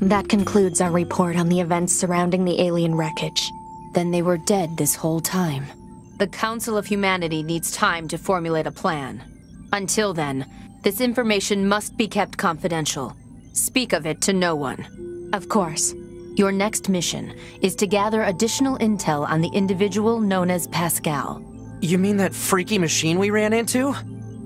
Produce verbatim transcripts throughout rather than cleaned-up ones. That concludes our report on the events surrounding the alien wreckage. Then they were dead this whole time. The Council of Humanity needs time to formulate a plan. Until then, this information must be kept confidential. Speak of it to no one. Of course. Your next mission is to gather additional intel on the individual known as Pascal. You mean that freaky machine we ran into?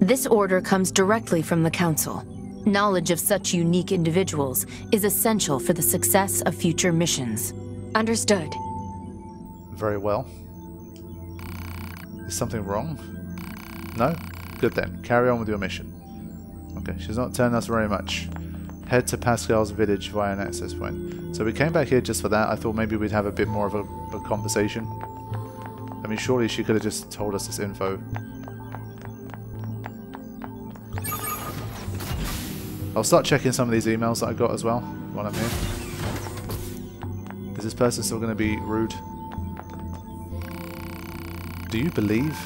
This order comes directly from the Council. Knowledge of such unique individuals is essential for the success of future missions. Understood. Very well. Is something wrong? No? Good then. Carry on with your mission. Okay, she's not telling us very much. Head to Pascal's village via an access point. So we came back here just for that. I thought maybe we'd have a bit more of a, a conversation. I mean, surely she could have just told us this info. I'll start checking some of these emails that I got as well, while I'm here. Is this person still going to be rude? Do you believe?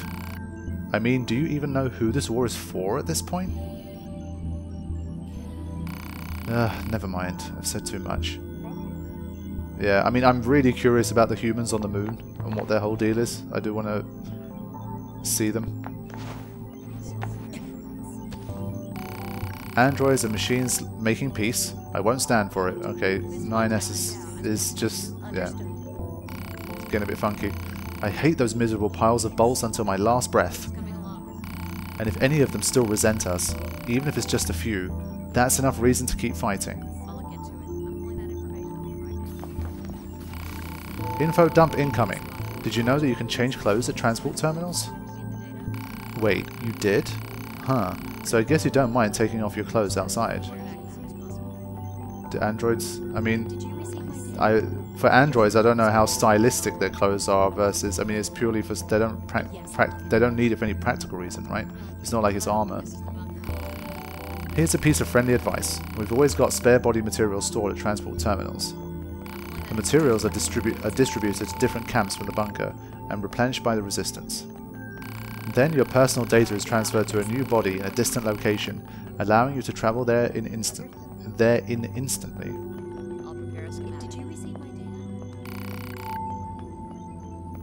I mean, do you even know who this war is for at this point? Uh, never mind, I've said too much. Yeah, I mean, I'm really curious about the humans on the moon and what their whole deal is. I do want to see them. Androids and machines making peace. I won't stand for it. Okay, nine S is, is just, yeah, it's getting a bit funky. I hate those miserable piles of bolts until my last breath. And if any of them still resent us, even if it's just a few, that's enough reason to keep fighting. Info dump incoming. Did you know that you can change clothes at transport terminals? Wait, you did? Huh. So I guess you don't mind taking off your clothes outside. Do androids... I mean... I... For androids, I don't know how stylistic their clothes are versus... I mean, it's purely for... They don't pra pra they don't need it for any practical reason, right? It's not like it's armor. Here's a piece of friendly advice. We've always got spare body materials stored at transport terminals. The materials are, distribu are distributed to different camps from the bunker and replenished by the resistance. Then your personal data is transferred to a new body in a distant location, allowing you to travel there in instant there in instantly.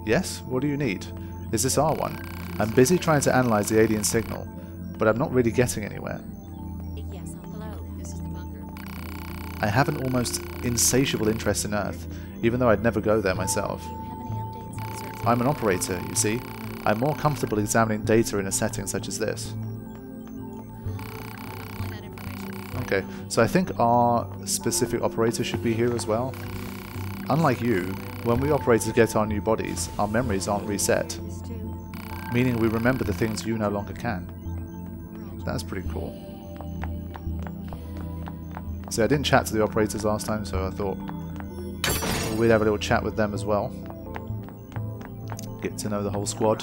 Yes? What do you need? Is this our one? I'm busy trying to analyze the alien signal, but I'm not really getting anywhere. Yes, hello. This is the bunker. I have an almost insatiable interest in Earth, even though I'd never go there myself. I'm an operator, you see. I'm more comfortable examining data in a setting such as this. Okay, so I think our specific operator should be here as well. Unlike you, when we operators get our new bodies, our memories aren't reset, meaning we remember the things you no longer can. That's pretty cool. See, I didn't chat to the operators last time, so I thought we'd have a little chat with them as well. Get to know the whole squad.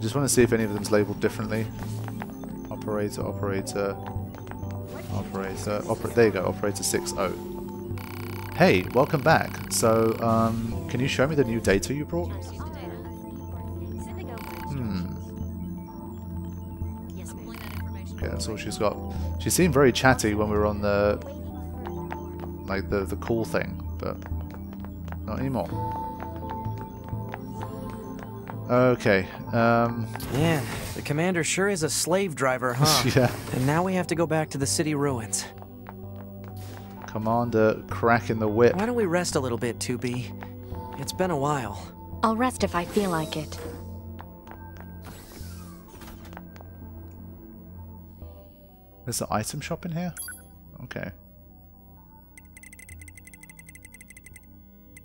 Just want to see if any of them's labelled differently. Operator, operator, operator. Oper there you go, operator six oh. Hey, welcome back. So, um, can you show me the new data you brought? Hmm. Okay, that's all she's got. She seemed very chatty when we were on the like the the call thing, but not anymore. Okay, um... man, the commander sure is a slave driver, huh? Yeah. And now we have to go back to the city ruins. Commander cracking the whip. Why don't we rest a little bit, two B? It's been a while. I'll rest if I feel like it. There's an item shop in here? Okay.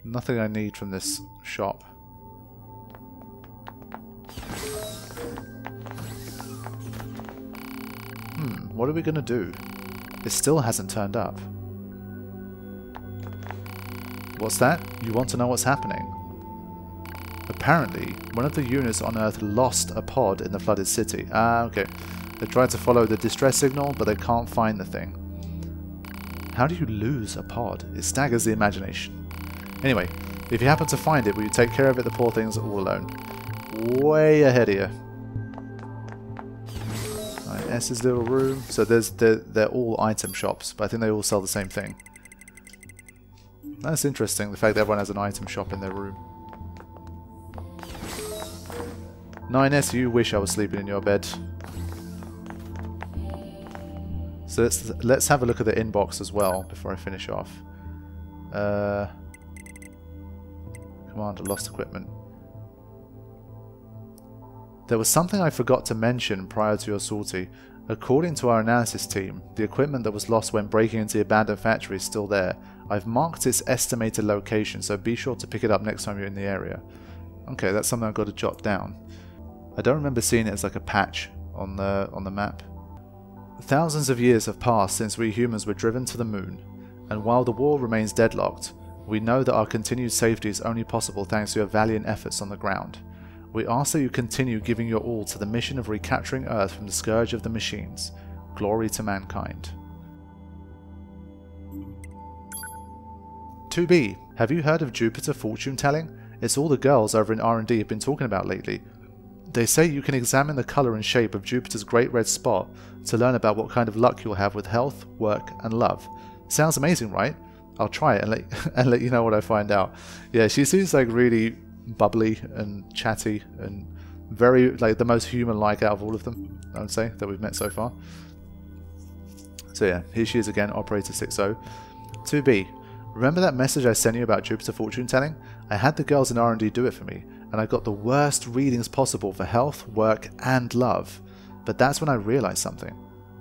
Nothing I need from this shop. What are we going to do? It still hasn't turned up. What's that? You want to know what's happening? Apparently, one of the units on Earth lost a pod in the flooded city. Ah, okay. They tried to follow the distress signal, but they can't find the thing. How do you lose a pod? It staggers the imagination. Anyway, if you happen to find it, will you take care of it? The poor thing's all alone. Way ahead of you. S's little room. So there's they're, they're all item shops, but I think they all sell the same thing. That's interesting, the fact that everyone has an item shop in their room. nine S, you wish I was sleeping in your bed. So let's, let's have a look at the inbox as well before I finish off. Uh, command lost equipment. There was something I forgot to mention prior to your sortie. According to our analysis team, the equipment that was lost when breaking into the abandoned factory is still there. I've marked its estimated location, so be sure to pick it up next time you're in the area. Okay, that's something I've got to jot down. I don't remember seeing it as like a patch on the, on the map. Thousands of years have passed since we humans were driven to the moon, and while the war remains deadlocked, we know that our continued safety is only possible thanks to your valiant efforts on the ground. We ask that you continue giving your all to the mission of recapturing Earth from the scourge of the machines. Glory to mankind. two B, have you heard of Jupiter fortune-telling? It's all the girls over in R and D have been talking about lately. They say you can examine the colour and shape of Jupiter's great red spot to learn about what kind of luck you'll have with health, work and love. Sounds amazing, right? I'll try it and let, and let you know what I find out. Yeah, she seems like really bubbly and chatty and very, like, the most human-like out of all of them, I would say, that we've met so far. So yeah, here she is again, Operator six oh. two B, remember that message I sent you about Jupiter fortune-telling? I had the girls in R and D do it for me, and I got the worst readings possible for health, work, and love. But that's when I realised something.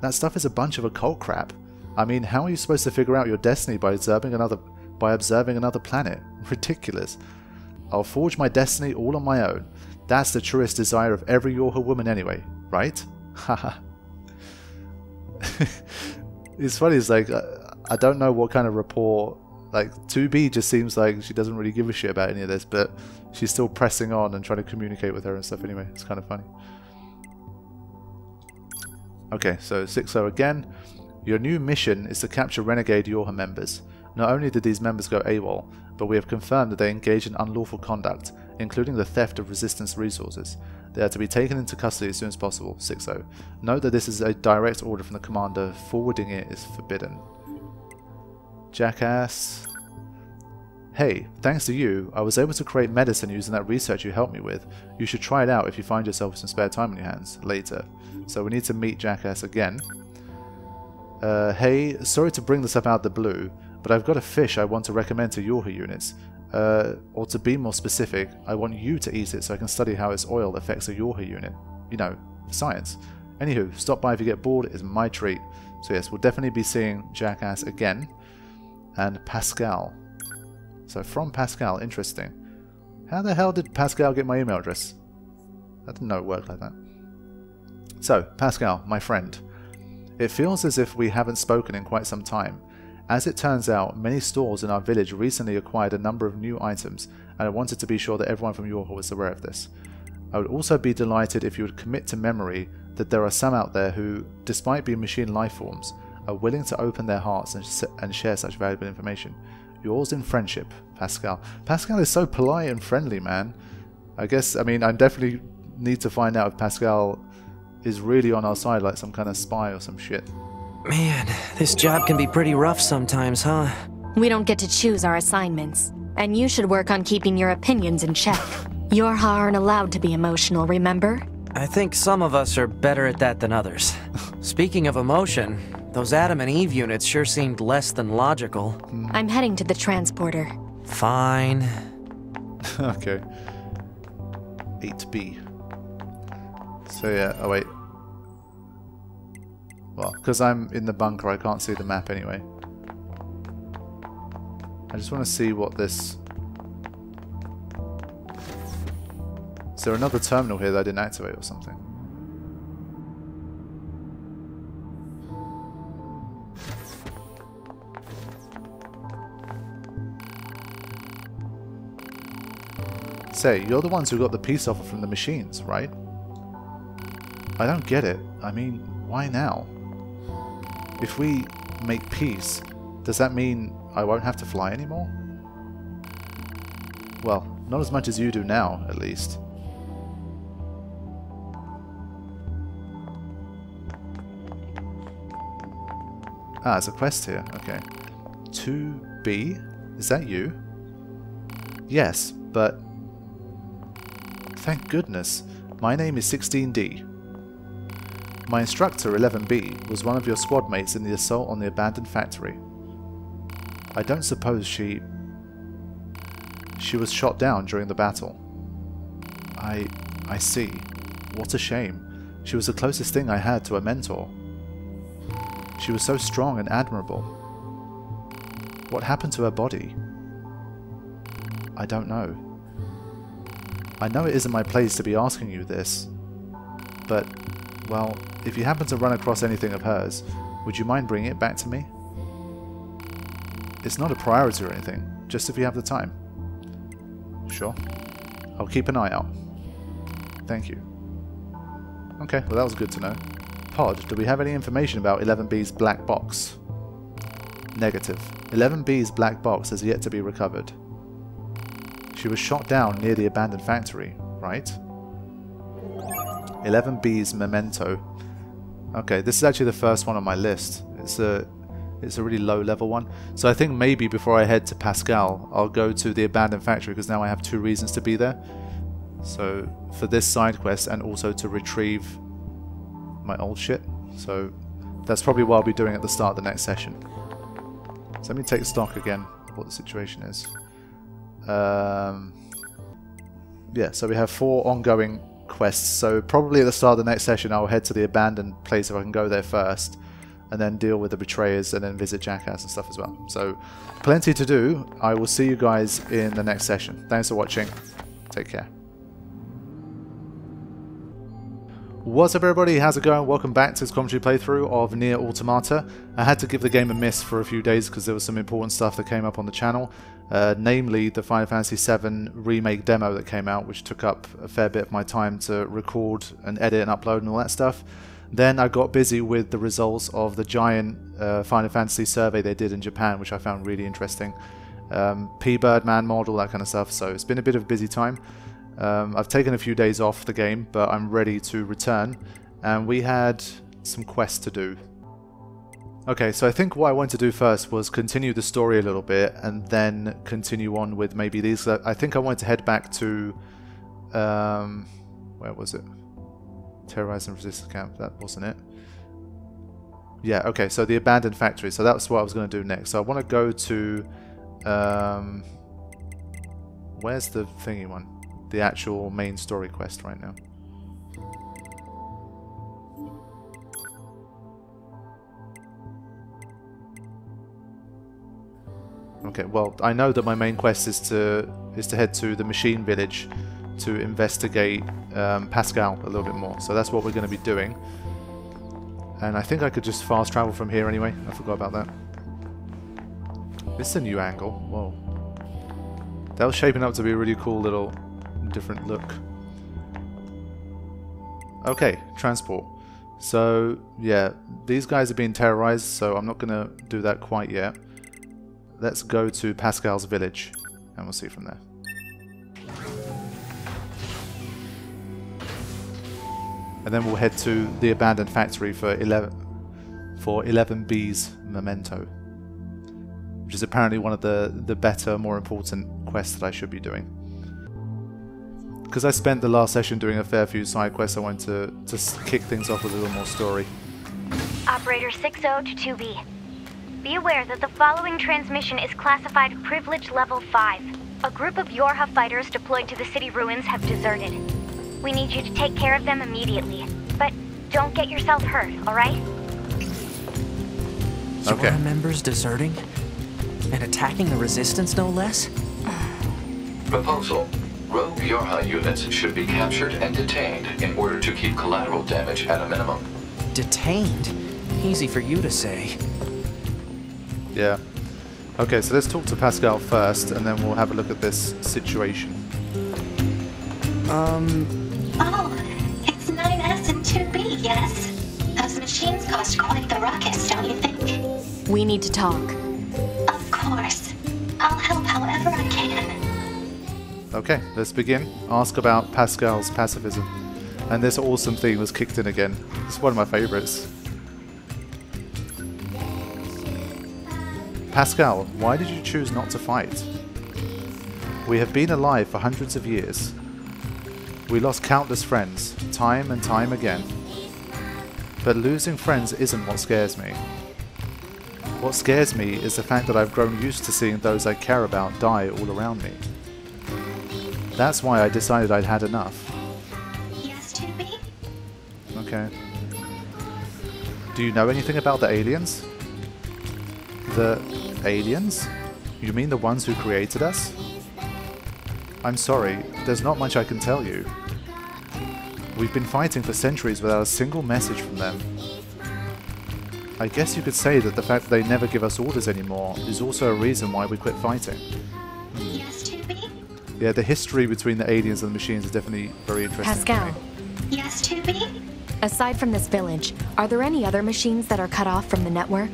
That stuff is a bunch of occult crap. I mean, how are you supposed to figure out your destiny by observing another, by observing another planet? Ridiculous. I'll forge my destiny all on my own. That's the truest desire of every YoRHa woman anyway, right? Haha. It's funny, it's like, I don't know what kind of rapport, like, two B just seems like she doesn't really give a shit about any of this, but she's still pressing on and trying to communicate with her and stuff anyway. It's kind of funny. Okay, so six oh again. Your new mission is to capture renegade YoRHa members. Not only did these members go AWOL, but we have confirmed that they engage in unlawful conduct, including the theft of resistance resources. They are to be taken into custody as soon as possible, six oh. Note that this is a direct order from the commander, forwarding it is forbidden. Jackass. Hey, thanks to you, I was able to create medicine using that research you helped me with. You should try it out if you find yourself with some spare time on your hands, later. So we need to meet Jackass again. Uh, hey, sorry to bring this up out the blue, but I've got a fish I want to recommend to YoRHa units. Uh, or to be more specific, I want you to eat it so I can study how its oil affects a YoRHa unit. You know, science. Anywho, stop by if you get bored, it's my treat. So yes, we'll definitely be seeing Jackass again. And Pascal. So from Pascal, interesting. How the hell did Pascal get my email address? I didn't know it worked like that. So, Pascal, my friend. It feels as if we haven't spoken in quite some time. As it turns out, many stores in our village recently acquired a number of new items, and I wanted to be sure that everyone from YoRHa was aware of this. I would also be delighted if you would commit to memory that there are some out there who, despite being machine lifeforms, are willing to open their hearts and, sh and share such valuable information. Yours in friendship, Pascal. Pascal is so polite and friendly, man. I guess, I mean, I definitely need to find out if Pascal is really on our side, like some kind of spy or some shit. Man, this job can be pretty rough sometimes, huh? We don't get to choose our assignments, and you should work on keeping your opinions in check. YoRHa aren't allowed to be emotional, remember? I think some of us are better at that than others. Speaking of emotion, those Adam and Eve units sure seemed less than logical. I'm heading to the transporter. Fine. Okay. eight B. So yeah, oh wait. Well, because I'm in the bunker, I can't see the map anyway. I just want to see what this... Is there another terminal here that I didn't activate or something? Say, you're the ones who got the peace offer from the machines, right? I don't get it. I mean, why now? If we make peace, does that mean I won't have to fly anymore? Well, not as much as you do now, at least. Ah, there's a quest here. Okay. two B? Is that you? Yes, but... Thank goodness. My name is sixteen D. My instructor, eleven B, was one of your squad mates in the assault on the abandoned factory. I don't suppose she... She was shot down during the battle. I... I see. What a shame. She was the closest thing I had to a mentor. She was so strong and admirable. What happened to her body? I don't know. I know it isn't my place to be asking you this, but, well, if you happen to run across anything of hers, would you mind bringing it back to me? It's not a priority or anything, just if you have the time. Sure. I'll keep an eye out. Thank you. Okay, well that was good to know. Pod, do we have any information about eleven B's black box? Negative. eleven B's black box has yet to be recovered. She was shot down near the abandoned factory, right? eleven B's memento. Okay, this is actually the first one on my list. It's a, it's a really low level one. So I think maybe before I head to Pascal, I'll go to the abandoned factory because now I have two reasons to be there. So for this side quest and also to retrieve my old shit. So that's probably what I'll be doing at the start of the next session. So let me take stock again of what the situation is. Um, yeah, so we have four ongoing quests, so probably at the start of the next session I'll head to the abandoned place if I can go there first, and then deal with the betrayers and then visit Jackass and stuff as well. So plenty to do. I will see you guys in the next session. Thanks for watching. Take care. What's up everybody, how's it going? Welcome back to this commentary playthrough of Nier Automata. I had to give the game a miss for a few days because there was some important stuff that came up on the channel, uh, namely the Final Fantasy seven Remake demo that came out, which took up a fair bit of my time to record and edit and upload and all that stuff. Then I got busy with the results of the giant uh, Final Fantasy survey they did in Japan, which I found really interesting. Um, P-Birdman model, that kind of stuff, so it's been a bit of a busy time. Um, I've taken a few days off the game, but I'm ready to return, and we had some quests to do. Okay, so I think what I wanted to do first was continue the story a little bit, and then continue on with maybe these. I think I wanted to head back to, um, where was it? Terrorized and Resistance Camp, that wasn't it. Yeah, okay, so the abandoned factory, so that's what I was going to do next. So I want to go to, um, where's the thingy one? The actual main story quest right now. Okay, well, I know that my main quest is to is to head to the machine village to investigate um, Pascal a little bit more. So that's what we're going to be doing. And I think I could just fast travel from here anyway. I forgot about that. This is a new angle. Whoa. That was shaping up to be a really cool little... different look. Okay, transport. So yeah, these guys are being terrorized, so I'm not gonna do that quite yet. Let's go to Pascal's village and we'll see from there. And then we'll head to the abandoned factory for eleven for eleven B's memento, which is apparently one of the the better, more important quests that I should be doing. Because I spent the last session doing a fair few side quests, I wanted to, to kick things off with a little more story. Operator six oh two B. Be aware that the following transmission is classified Privilege Level five. A group of YoRHa fighters deployed to the city ruins have deserted. We need you to take care of them immediately, but don't get yourself hurt, alright? Okay. YoRHa members deserting? And attacking the resistance, no less? Proposal. Rogue YoRHa units should be captured and detained in order to keep collateral damage at a minimum. Detained? Easy for you to say. Yeah. Okay, so let's talk to Pascal first, and then we'll have a look at this situation. Um... Oh, it's nine S and two B, yes? Those machines caused quite the ruckus, don't you think? We need to talk. Of course. I'll help however I can. Okay, let's begin. Ask about Pascal's pacifism. And this awesome theme was kicked in again. It's one of my favorites. Pascal, why did you choose not to fight? We have been alive for hundreds of years. We lost countless friends, time and time again. But losing friends isn't what scares me. What scares me is the fact that I've grown used to seeing those I care about die all around me. That's why I decided I'd had enough. Yes, two B? Okay. Do you know anything about the aliens? The aliens? You mean the ones who created us? I'm sorry, there's not much I can tell you. We've been fighting for centuries without a single message from them. I guess you could say that the fact that they never give us orders anymore is also a reason why we quit fighting. Yes, two B? Yeah, the history between the aliens and the machines is definitely very interesting. Pascal. Yes, two B? Aside from this village, are there any other machines that are cut off from the network?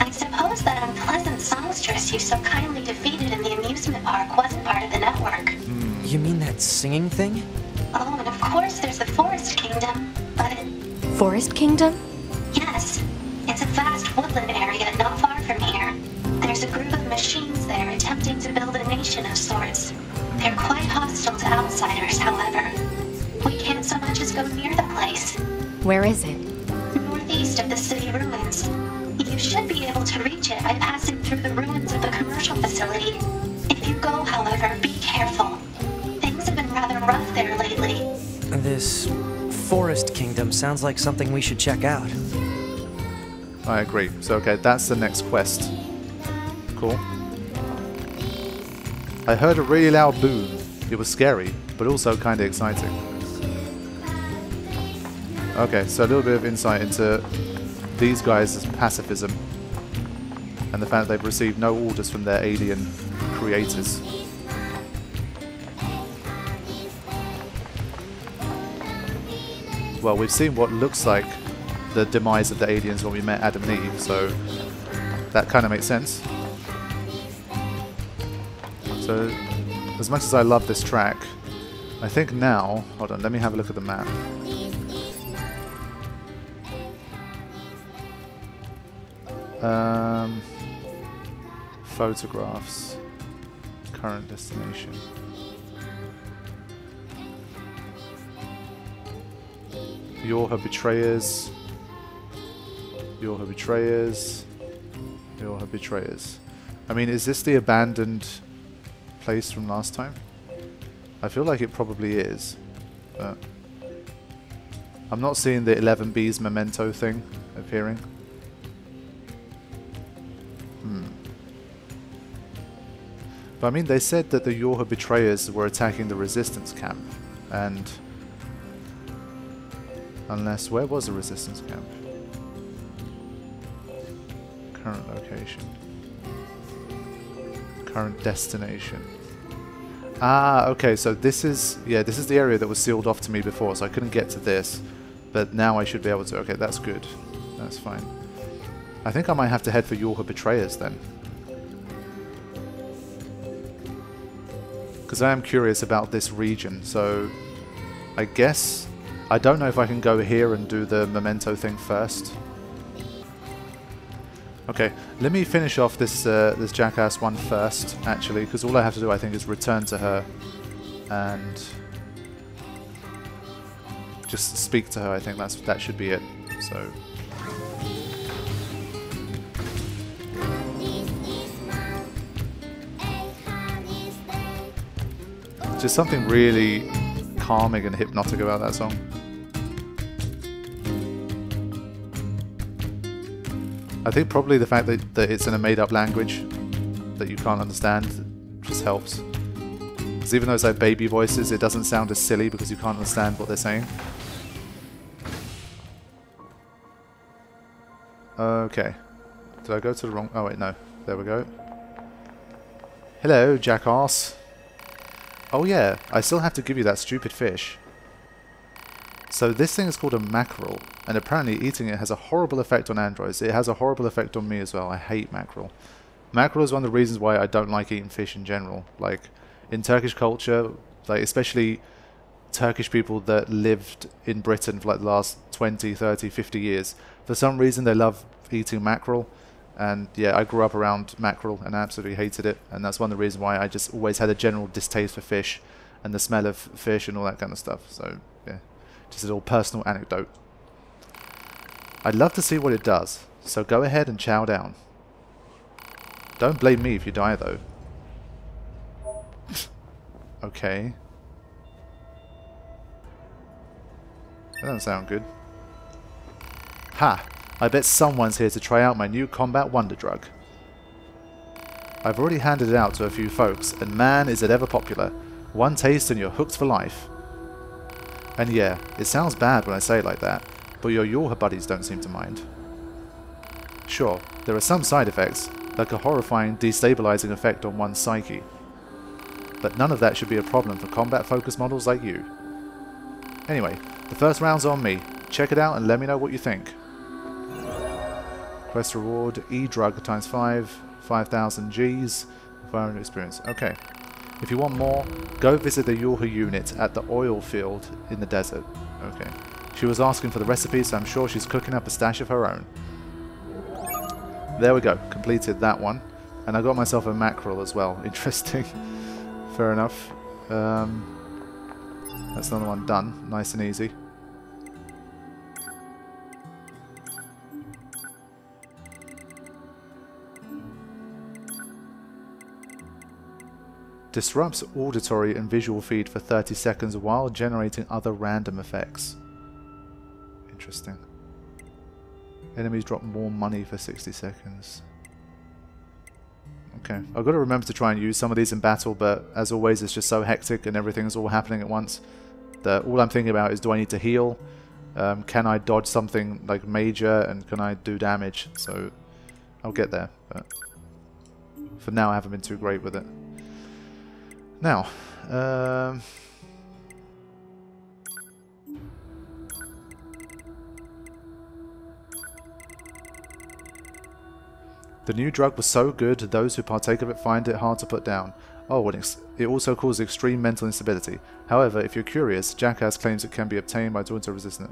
I suppose that unpleasant songstress you so kindly defeated in the amusement park wasn't part of the network. Mm. You mean that singing thing? Oh, and of course there's the Forest Kingdom, but it... Forest Kingdom? Yes. It's a vast woodland area not far from here. There's a group of machines there attempting to build a nation of sorts. They're quite hostile to outsiders, however. We can't so much as go near the place. Where is it? Northeast of the city ruins. You should be able to reach it by passing through the ruins of the commercial facility. If you go, however, be careful. Things have been rather rough there lately. This... Forest Kingdom sounds like something we should check out. I agree. So, okay, that's the next quest. Cool. I heard a really loud boom. It was scary, but also kind of exciting. Okay, so a little bit of insight into these guys' pacifism and the fact they've received no orders from their alien creators. Well, we've seen what looks like the demise of the aliens when we met Adam and Eve, so that kind of makes sense. So, as much as I love this track, I think now... Hold on, let me have a look at the map. Um, photographs. Current destination. YoRHa betrayers. YoRHa betrayers. YoRHa betrayers. I mean, is this the abandoned place from last time? I feel like it probably is. But I'm not seeing the eleven B's memento thing appearing. Hmm. But I mean, they said that the YoRHa betrayers were attacking the resistance camp, and. Unless, where was the resistance camp? Current location. Current destination. Ah, okay, so this is, yeah, this is the area that was sealed off to me before, so I couldn't get to this. But now I should be able to, okay, that's good. That's fine. I think I might have to head for YoRHa Betrayers then. Because I am curious about this region, so I guess... I don't know if I can go here and do the memento thing first. Okay, let me finish off this uh, this Jackass one first, actually, because all I have to do, I think, is return to her and just speak to her. I think that's that should be it. So. Just something really calming and hypnotic about that song. I think probably the fact that, that it's in a made-up language that you can't understand just helps. Because even though it's like baby voices, it doesn't sound as silly because you can't understand what they're saying. Okay. Did I go to the wrong... Oh, wait, no. There we go. Hello, jackass. Oh yeah, I still have to give you that stupid fish. So this thing is called a mackerel, and apparently eating it has a horrible effect on androids. It has a horrible effect on me as well. I hate mackerel. Mackerel is one of the reasons why I don't like eating fish in general. Like, in Turkish culture, like especially Turkish people that lived in Britain for like the last twenty, thirty, fifty years, for some reason they love eating mackerel, And yeah, I grew up around mackerel and I absolutely hated it. And that's one of the reasons why I just always had a general distaste for fish and the smell of fish and all that kind of stuff. So yeah, just a little personal anecdote. I'd love to see what it does, so go ahead and chow down. Don't blame me if you die though. Okay. That doesn't sound good. Ha! I bet someone's here to try out my new combat wonder drug. I've already handed it out to a few folks, and man is it ever popular. One taste and you're hooked for life. And yeah, it sounds bad when I say it like that, but your YoRHa buddies don't seem to mind. Sure, there are some side effects, like a horrifying destabilizing effect on one's psyche. But none of that should be a problem for combat-focused models like you. Anyway, the first round's on me. Check it out and let me know what you think. Quest reward, E-drug times five, five thousand Gs, five hundred experience. Okay. If you want more, go visit the YoRHa unit at the oil field in the desert. Okay. She was asking for the recipe, so I'm sure she's cooking up a stash of her own. There we go. Completed that one. And I got myself a mackerel as well. Interesting. Fair enough. Um, that's another one done. Nice and easy. Disrupts auditory and visual feed for thirty seconds while generating other random effects. Interesting. Enemies drop more money for sixty seconds. Okay, I've got to remember to try and use some of these in battle, but as always it's just so hectic and everything's all happening at once that all I'm thinking about is, do I need to heal? Um, can I dodge something like major, and can I do damage? So I'll get there, but for now I haven't been too great with it. Now, um, the new drug was so good, those who partake of it find it hard to put down. Oh, and it also causes extreme mental instability. However, if you're curious, Jackass claims it can be obtained by doing so resistant.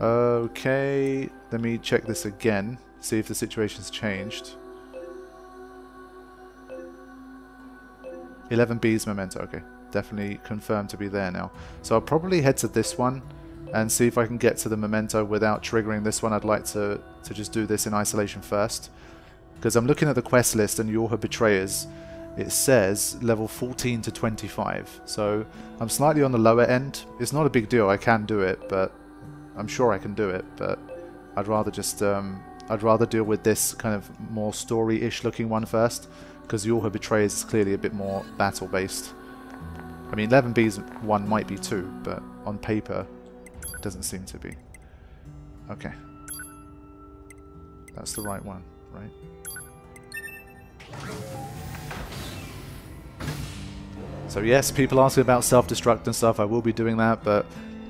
Okay. Okay, let me check this again, see if the situation's changed. eleven B's memento, okay. Definitely confirmed to be there now. So I'll probably head to this one and see if I can get to the memento without triggering this one. I'd like to, to just do this in isolation first. Because I'm looking at the quest list, and YoRHa Betrayers, it says level fourteen to twenty-five. So I'm slightly on the lower end. It's not a big deal, I can do it, but I'm sure I can do it, but I'd rather just, um, I'd rather deal with this kind of more story-ish looking one first. Because YoRHa Betrayers is clearly a bit more battle-based. I mean, eleven B's one might be too, but on paper, it doesn't seem to be. Okay. That's the right one, right? So yes, people asking about self-destruct and stuff, I will be doing that, but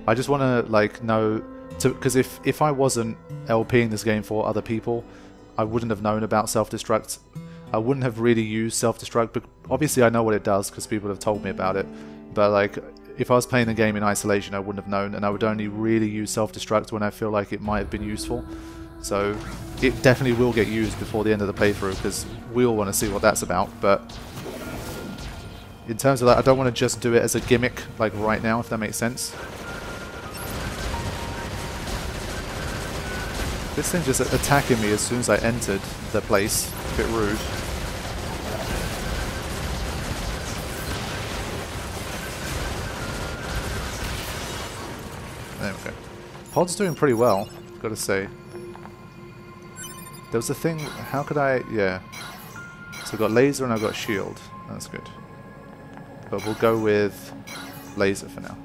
I just want to, like, know... Because if, if I wasn't LPing this game for other people, I wouldn't have known about self-destruct. I wouldn't have really used self-destruct, but obviously I know what it does because people have told me about it. But like, if I was playing the game in isolation, I wouldn't have known, and I would only really use self-destruct when I feel like it might have been useful. So it definitely will get used before the end of the playthrough because we all want to see what that's about. But in terms of that, I don't want to just do it as a gimmick like right now, if that makes sense. This thing just attacking me as soon as I entered the place. A bit rude. There we go. Pod's doing pretty well, gotta say. There was a thing... How could I... Yeah. So I got laser and I got shield. That's good. But we'll go with laser for now.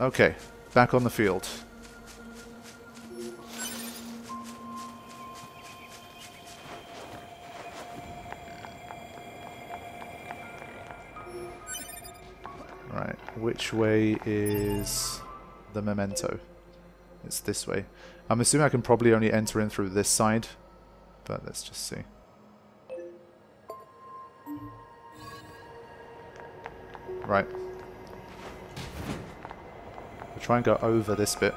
Okay. Back on the field. Right, which way is the memento? It's this way. I'm assuming I can probably only enter in through this side, but let's just see. Right. We'll try and go over this bit.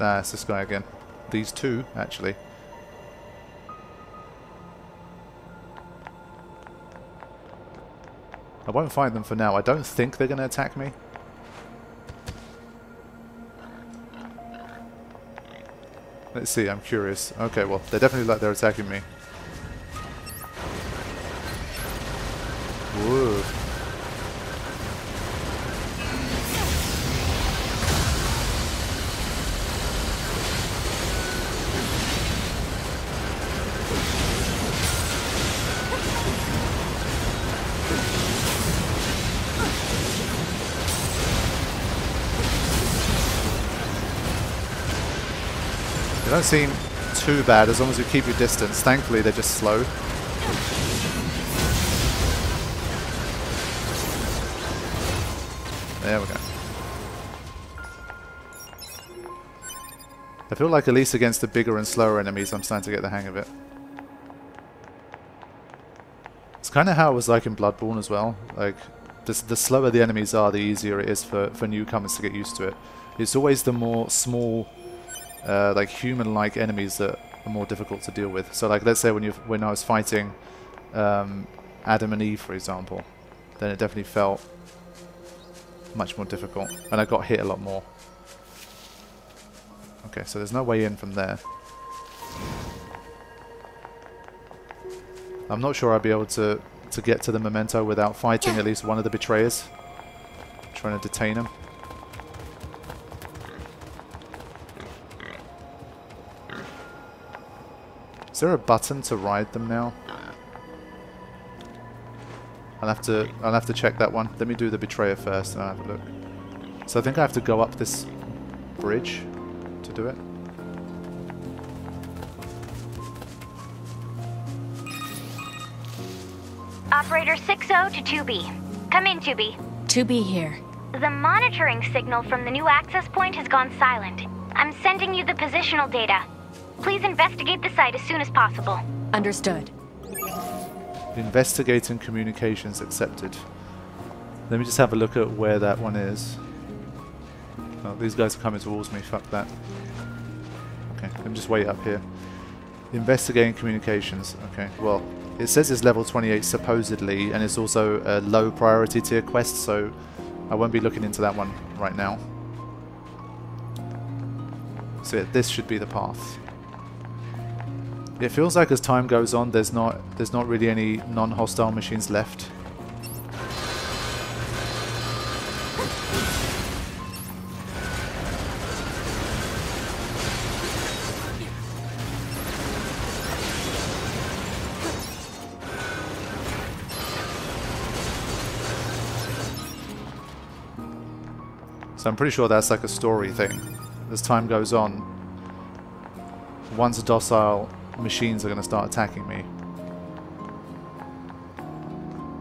Nah, it's this guy again. These two, actually. I won't fight them for now. I don't think they're going to attack me. Let's see, I'm curious. Okay, well, they're definitely like they're attacking me. Whoa. They don't seem too bad as long as you keep your distance. Thankfully, they're just slow. There we go. I feel like at least against the bigger and slower enemies, I'm starting to get the hang of it. It's kind of how it was like in Bloodborne as well. Like, the, the slower the enemies are, the easier it is for, for newcomers to get used to it. It's always the more small... Uh, like human-like enemies that are more difficult to deal with. So, like, let's say when you when I was fighting um, Adam and Eve, for example, then it definitely felt much more difficult, and I got hit a lot more. Okay, so there's no way in from there. I'm not sure I'd be able to to get to the memento without fighting at least one of the betrayers. I'm trying to detain him. Is there a button to ride them now? I'll have to I'll have to check that one. Let me do the betrayer first and I'll have a look. So I think I have to go up this bridge to do it. Operator six oh to two B. Come in, two B. two B here. The monitoring signal from the new access point has gone silent. I'm sending you the positional data. Please investigate the site as soon as possible. Understood. Investigating communications accepted. Let me just have a look at where that one is. Oh, these guys are coming towards me. Fuck that. Okay, let me just wait up here. Investigating communications. Okay, well, it says it's level twenty-eight supposedly, and it's also a low priority tier quest, so I won't be looking into that one right now. So yeah, this should be the path. It feels like as time goes on, there's not there's not really any non-hostile machines left. So I'm pretty sure that's like a story thing. As time goes on, once docile machines are going to start attacking me.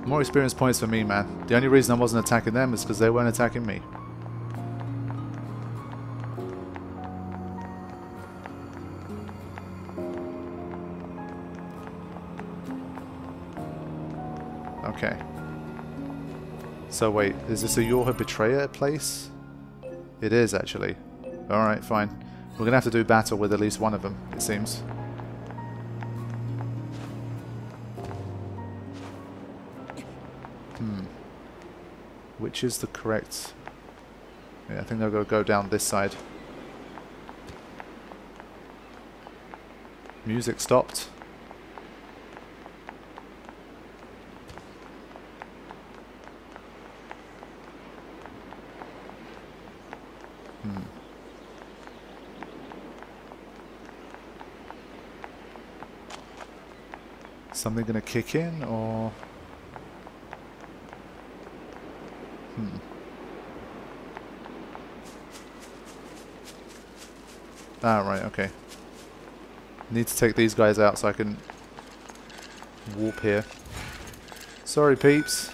More experience points for me, man. The only reason I wasn't attacking them is because they weren't attacking me. Okay. So wait, is this a YoRHa betrayer place? It is, actually. Alright, fine. We're going to have to do battle with at least one of them, it seems. Hmm. Which is the correct... Yeah, I think I'll go down this side. Music stopped. Hmm. Something gonna kick in, or... Hmm. Ah, right, okay. Need to take these guys out so I can warp here. Sorry, peeps. I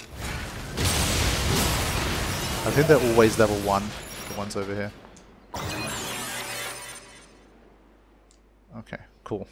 think they're always level one, the one's over here. Okay, cool.